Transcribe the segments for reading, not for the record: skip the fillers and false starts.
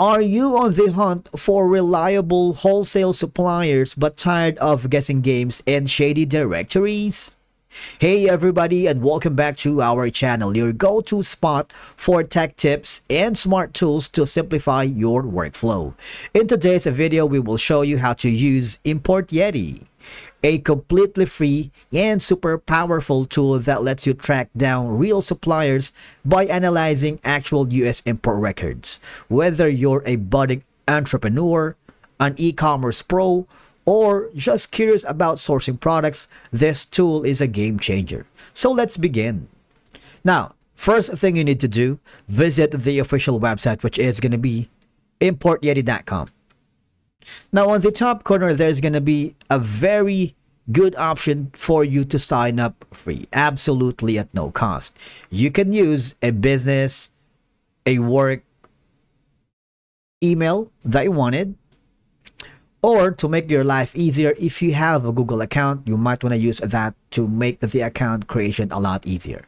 Are you on the hunt for reliable wholesale suppliers but tired of guessing games and shady directories? Hey everybody, and welcome back to our channel, your go-to spot for tech tips and smart tools to simplify your workflow. In today's video, we will show you how to use ImportYeti, a completely free and super powerful tool that lets you track down real suppliers by analyzing actual US import records. Whether you're a budding entrepreneur, an e-commerce pro, or just curious about sourcing products, this tool is a game changer. So let's begin. Now, first thing you need to do, visit the official website, which is going to be ImportYeti.com. Now, on the top corner, there's going to be a very good option for you to sign up free, absolutely at no cost. You can use a business, a work email that you wanted, or to make your life easier, if you have a Google account, you might want to use that to make the account creation a lot easier.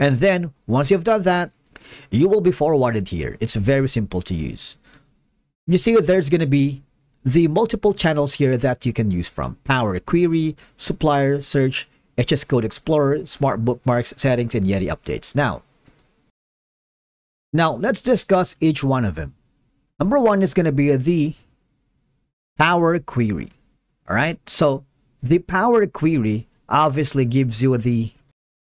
And then, once you've done that, you will be forwarded here. It's very simple to use. You see, there's going to be the multiple channels here that you can use from Power Query, Supplier Search, HS Code Explorer, Smart Bookmarks, Settings, and Yeti Updates. Now let's discuss each one of them. Number one is going to be the Power Query. All right, so the Power Query obviously gives you the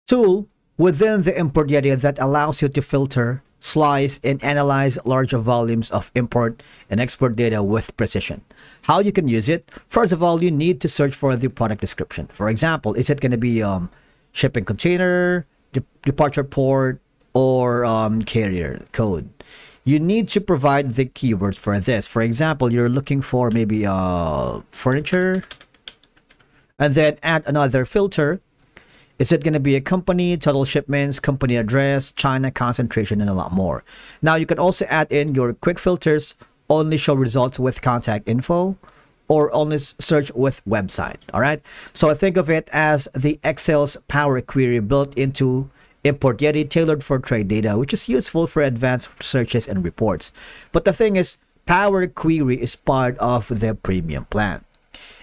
tool within the ImportYeti that allows you to filter, slice, and analyze larger volumes of import and export data with precision. How you can use it: first of all, you need to search for the product description. For example, is it going to be shipping container, departure port, or carrier code? You need to provide the keywords for this. For example, you're looking for maybe furniture, and then add another filter. Is it going to be a company, total shipments, company address, China concentration, and a lot more. Now, you can also add in your quick filters, only show results with contact info, or only search with website. All right. So think of it as the Excel's Power Query built into ImportYeti, tailored for trade data, which is useful for advanced searches and reports. But the thing is, Power Query is part of the premium plan.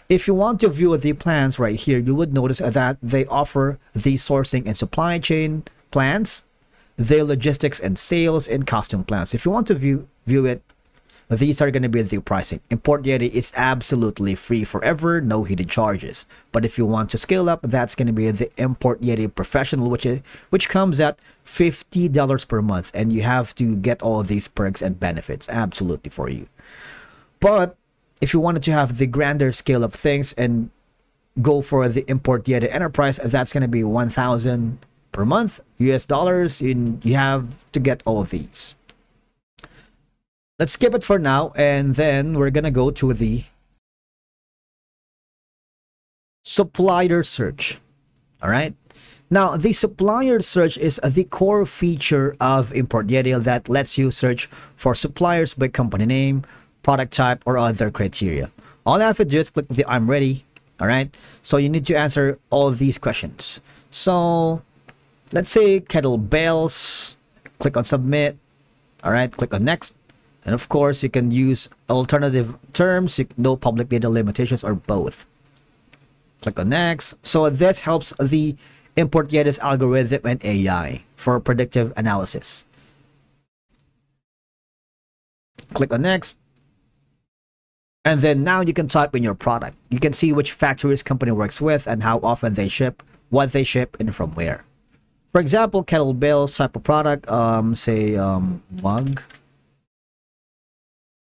If you want to view the plans right here, you would notice that they offer the sourcing and supply chain plans, the logistics and sales, and custom plans. If you want to view it, these are going to be the pricing. ImportYeti is absolutely free forever, no hidden charges. But if you want to scale up, that's going to be the ImportYeti Professional, which comes at $50 per month, and you have to get all these perks and benefits absolutely for you. But if you wanted to have the grander scale of things and go for the ImportYeti Enterprise, that's going to be $1,000 per month US dollars. You have to get all of these. Let's skip it for now, and then we're going to go to the Supplier Search. All right. Now, the Supplier Search is the core feature of ImportYeti that lets you search for suppliers by company name, product type, or other criteria. All I have to do is click the I'm ready. All right, so you need to answer all these questions. So let's say kettlebells, click on submit. All right, click on next. And of course, you can use alternative terms, no public data limitations, or both. Click on next. So this helps the ImportYeti's algorithm and AI for predictive analysis. Click on next. And then now you can type in your product. You can see which factories company works with and how often they ship, what they ship, and from where. For example, kettlebells type of product, say mug.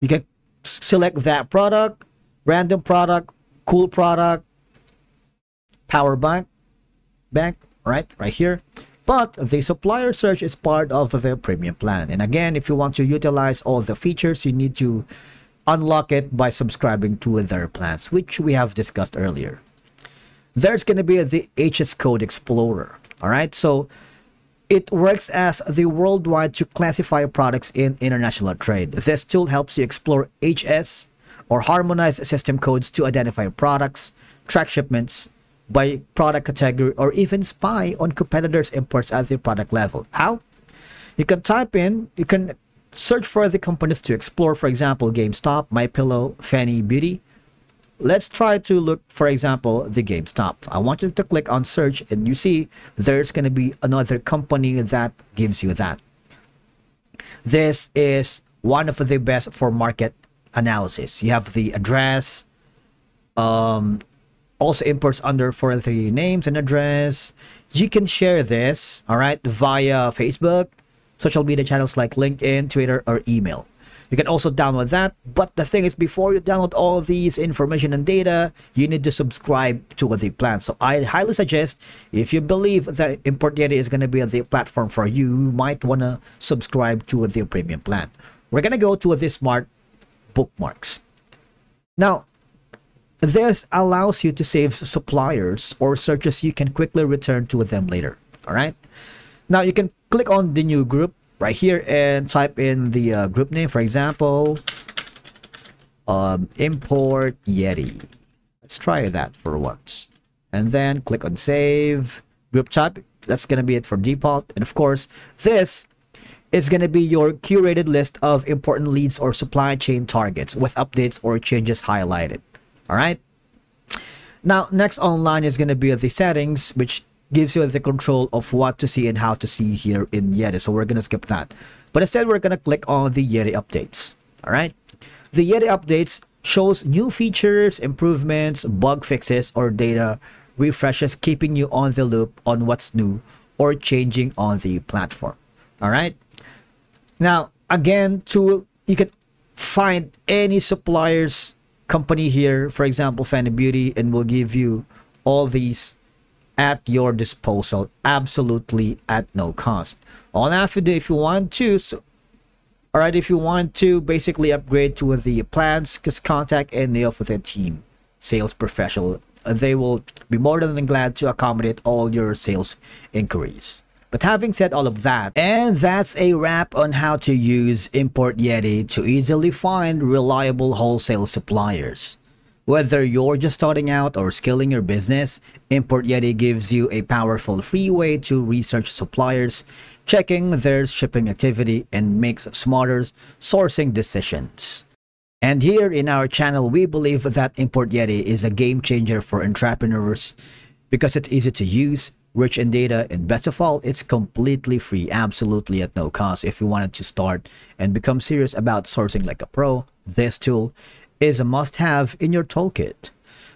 You can select that product, random product, cool product, power bank, right here. But the Supplier Search is part of the premium plan. And again, if you want to utilize all the features, you need to unlock it by subscribing to their plans, which we have discussed earlier. There's going to be the HS Code Explorer. All right, so it works as the worldwide to classify products in international trade. This tool helps you explore HS or harmonized system codes to identify products, track shipments by product category, or even spy on competitors' imports at the product level. How? You can Search for the companies to explore, for example, GameStop, MyPillow, Fanny Beauty. Let's try to look, for example, the GameStop. I want you to click on search and you see there's going to be another company that gives you that. This is one of the best for market analysis. You have the address, also imports under foreign names and address. You can share this, all right, via Facebook, social media channels like LinkedIn, Twitter, or email. You can also download that, but the thing is, before you download all these information and data, you need to subscribe to the plan. So I highly suggest, if you believe that ImportYeti is going to be the platform for you, you might want to subscribe to the premium plan. We're going to go to the smart bookmarks. Now, this allows you to save suppliers or searches you can quickly return to them later. All right. Now you can click on the new group right here and type in the group name. For example, ImportYeti. Let's try that for once. And then click on save. Group type. That's going to be it for default. And of course, this is going to be your curated list of important leads or supply chain targets with updates or changes highlighted. All right. Now, next online is going to be the settings, which gives you the control of what to see and how to see here in Yeti. So we're going to skip that. But instead, we're going to click on the Yeti updates. All right. The Yeti updates shows new features, improvements, bug fixes, or data refreshes, keeping you on the loop on what's new or changing on the platform. All right. Now, again, you can find any suppliers company here, for example, Fanny Beauty, and will give you all these at your disposal, absolutely at no cost. All I have to do, if you want to, basically upgrade to the plans, just contact any of the team sales professional. They will be more than glad to accommodate all your sales inquiries. But having said all of that, and that's a wrap on how to use ImportYeti to easily find reliable wholesale suppliers. Whether you're just starting out or scaling your business, ImportYeti gives you a powerful free way to research suppliers, checking their shipping activity, and make smarter sourcing decisions. And here in our channel, we believe that ImportYeti is a game changer for entrepreneurs because it's easy to use, rich in data, and best of all, it's completely free, absolutely at no cost. If you wanted to start and become serious about sourcing like a pro, this tool is a must-have in your toolkit.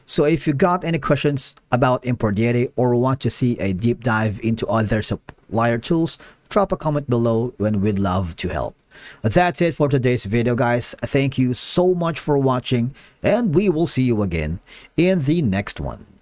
So if you got any questions about ImportYeti or want to see a deep dive into other supplier tools, drop a comment below and we'd love to help. That's it for today's video, guys. Thank you so much for watching, and we will see you again in the next one.